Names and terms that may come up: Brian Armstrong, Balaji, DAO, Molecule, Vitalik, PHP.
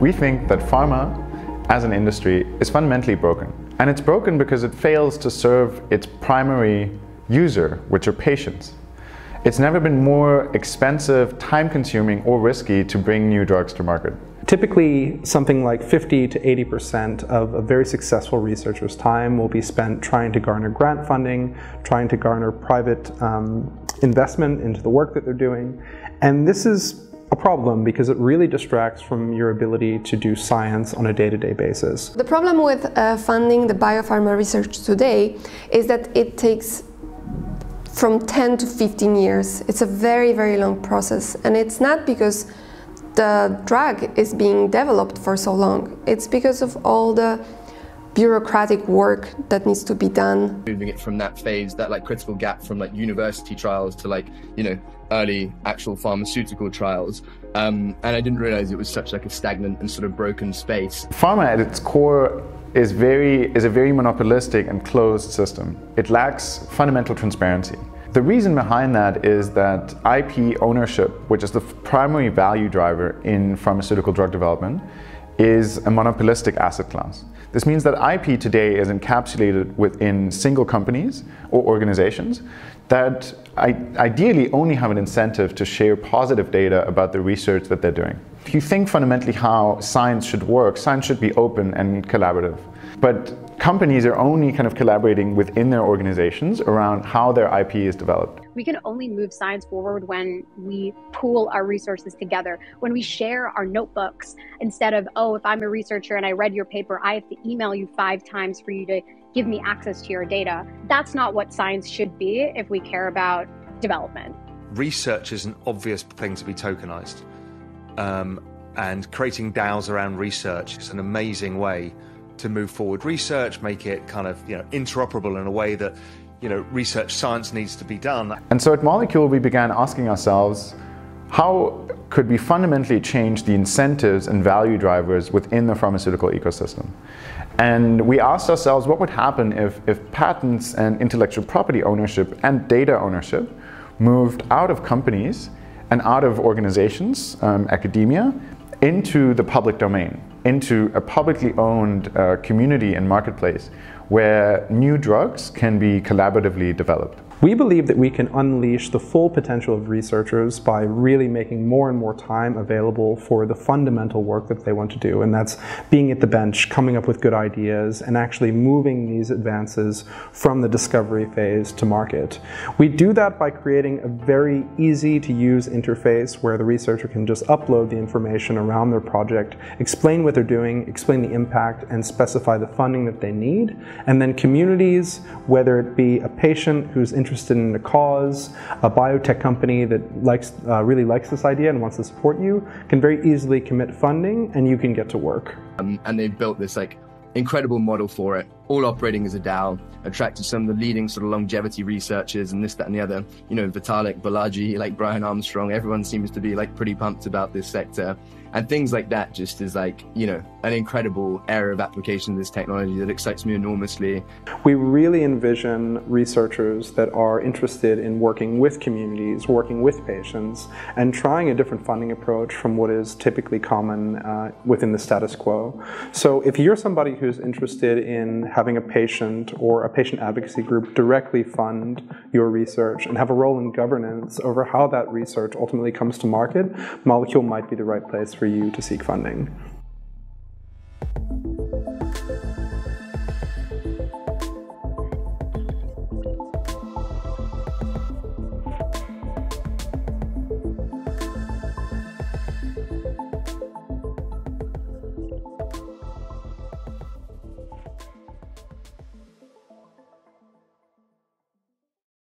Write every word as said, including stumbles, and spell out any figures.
We think that pharma as an industry is fundamentally broken. And it's broken because it fails to serve its primary user, which are patients. It's never been more expensive, time-consuming, or risky to bring new drugs to market. Typically, something like fifty to eighty percent of a very successful researcher's time will be spent trying to garner grant funding, trying to garner private um, investment into the work that they're doing. And this is a problem because it really distracts from your ability to do science on a day-to-day basis. The problem with uh, funding the biopharma research today is that it takes from ten to fifteen years. It's a very, very long process, and it's not because the drug is being developed for so long. It's because of all the bureaucratic work that needs to be done. Moving it from that phase, that like critical gap from like university trials to like, you know, early actual pharmaceutical trials. Um, and I didn't realize it was such like a stagnant and sort of broken space. Pharma at its core is very, is a very monopolistic and closed system. It lacks fundamental transparency. The reason behind that is that I P ownership, which is the primary value driver in pharmaceutical drug development, is a monopolistic asset class. This means that I P today is encapsulated within single companies or organizations that ideally only have an incentive to share positive data about the research that they're doing. If you think fundamentally how science should work, science should be open and collaborative. But companies are only kind of collaborating within their organizations around how their I P is developed. We can only move science forward when we pool our resources together, when we share our notebooks instead of, oh, if I'm a researcher and I read your paper, I have to email you five times for you to give me access to your data. That's not what science should be if we care about development. Research is an obvious thing to be tokenized. Um, and creating DAOs around research is an amazing way to move forward research, make it kind of, you know, interoperable in a way that, you know, research science needs to be done. And so at Molecule, we began asking ourselves, how could we fundamentally change the incentives and value drivers within the pharmaceutical ecosystem? And we asked ourselves what would happen if, if patents and intellectual property ownership and data ownership moved out of companies and out of organizations, um, academia, into the public domain, into a publicly owned uh, community and marketplace where new drugs can be collaboratively developed. We believe that we can unleash the full potential of researchers by really making more and more time available for the fundamental work that they want to do, and that's being at the bench, coming up with good ideas, and actually moving these advances from the discovery phase to market. We do that by creating a very easy to use interface where the researcher can just upload the information around their project, explain what they're doing, explain the impact, and specify the funding that they need, and then communities, whether it be a patient who's interested interested in a cause, a biotech company that likes, uh, really likes this idea and wants to support you, can very easily commit funding and you can get to work. Um, and they've built this like incredible model for it, all operating as a DAO, attracted some of the leading sort of longevity researchers and this, that, and the other. You know, Vitalik, Balaji, like Brian Armstrong, everyone seems to be like pretty pumped about this sector. And things like that just is like, you know, an incredible area of application of this technology that excites me enormously. We really envision researchers that are interested in working with communities, working with patients, and trying a different funding approach from what is typically common uh, within the status quo. So if you're somebody who's interested in having a patient or a patient advocacy group directly fund your research and have a role in governance over how that research ultimately comes to market, Molecule might be the right place for you to seek funding.